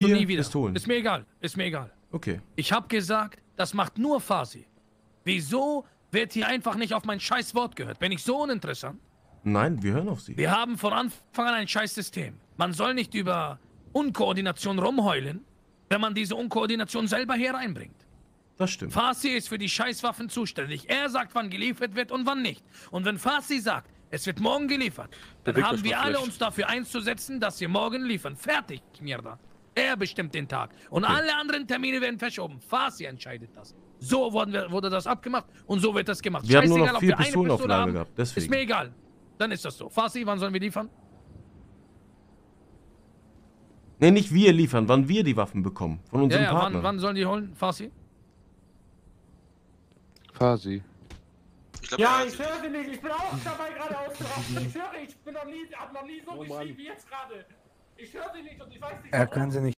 Nie wieder. Pistolen. Ist mir egal. Ist mir egal. Okay. Ich habe gesagt, das macht nur Fasi. Wieso wird hier einfach nicht auf mein scheiß Wort gehört? Bin ich so uninteressant? Nein, wir hören auf Sie. Wir haben von Anfang an ein scheiß System. Man soll nicht über Unkoordination rumheulen, wenn man diese Unkoordination selber hier reinbringt. Das stimmt. Fasi ist für die Scheißwaffen zuständig. Er sagt, wann geliefert wird und wann nicht. Und wenn Fasi sagt, es wird morgen geliefert, dann haben wir alle uns dafür einzusetzen, dass wir morgen liefern. Fertig, Mierda. Er bestimmt den Tag. Und alle anderen Termine werden verschoben. Fasi entscheidet das. So wurde das abgemacht und so wird das gemacht. Wir haben nur noch 4 Pistolenauflagen gehabt. Deswegen. Ist mir egal. Dann ist das so. Fasi, wann sollen wir liefern? Nee, nicht wir liefern. Wann wir die Waffen bekommen. Von unserem Partner. Wann sollen die holen? Fasi? Fasi. Ich höre nicht. Ich bin auch dabei gerade auszurasten. Ich höre nicht. Ich bin noch nie so geschrieben wie jetzt gerade. Ich höre sie nicht und ich weiß nicht. Er kann sie nicht.